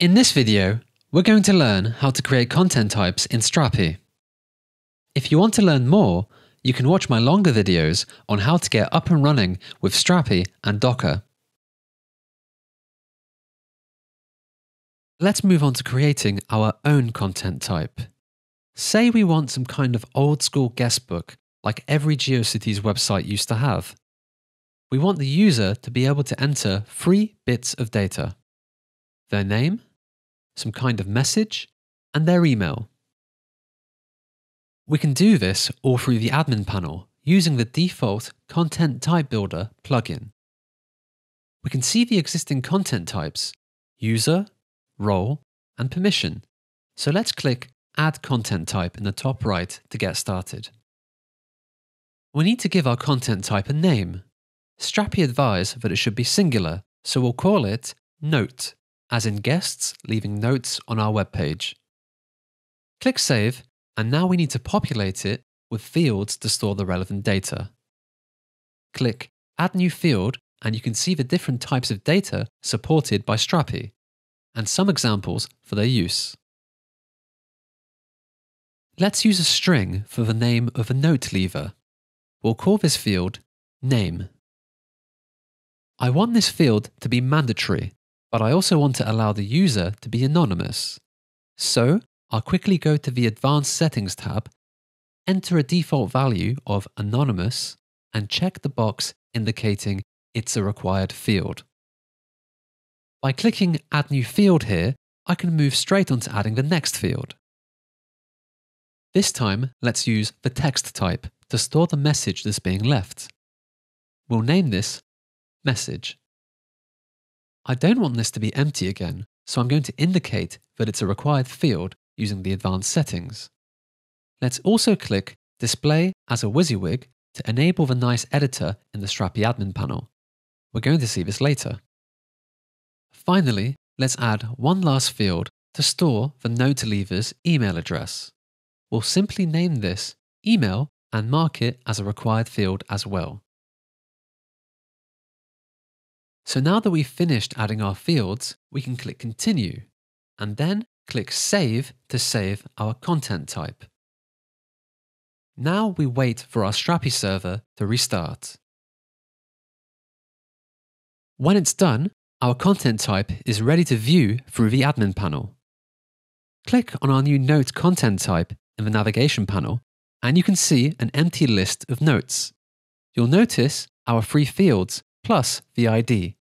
In this video, we're going to learn how to create content types in Strapi. If you want to learn more, you can watch my longer videos on how to get up and running with Strapi and Docker. Let's move on to creating our own content type. Say we want some kind of old-school guestbook like every GeoCities website used to have. We want the user to be able to enter 3 bits of data: their name, some kind of message, and their email. We can do this all through the admin panel using the default Content Type Builder plugin. We can see the existing content types, user, role, and permission. So let's click Add Content Type in the top right to get started. We need to give our content type a name. Strapi advise that it should be singular, so we'll call it Note, as in guests leaving notes on our webpage. Click Save, and now we need to populate it with fields to store the relevant data. Click Add New Field, and you can see the different types of data supported by Strapi, and some examples for their use. Let's use a string for the name of a note leaver. We'll call this field Name. I want this field to be mandatory, but I also want to allow the user to be anonymous. So I'll quickly go to the Advanced Settings tab, enter a default value of anonymous, and check the box indicating it's a required field. By clicking Add New Field here, I can move straight on to adding the next field. This time, let's use the text type to store the message that's being left. We'll name this Message. I don't want this to be empty again, so I'm going to indicate that it's a required field using the advanced settings. Let's also click Display as a WYSIWYG to enable the nice editor in the Strapi admin panel. We're going to see this later. Finally, let's add one last field to store the note leaver's email address. We'll simply name this Email and mark it as a required field as well. So now that we've finished adding our fields, we can click Continue, and then click Save to save our content type. Now we wait for our Strapi server to restart. When it's done, our content type is ready to view through the admin panel. Click on our new note content type in the navigation panel, and you can see an empty list of notes. You'll notice our 3 fields plus the ID.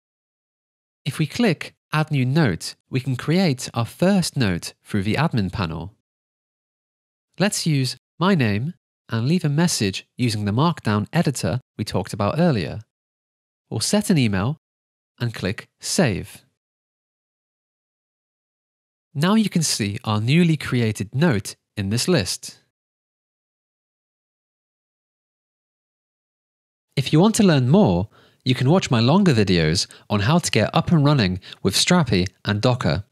If we click Add New Note, we can create our first note through the admin panel. Let's use My Name and leave a message using the markdown editor we talked about earlier. We'll set an email and click Save. Now you can see our newly created note in this list. If you want to learn more, you can watch my longer videos on how to get up and running with Strapi and Docker.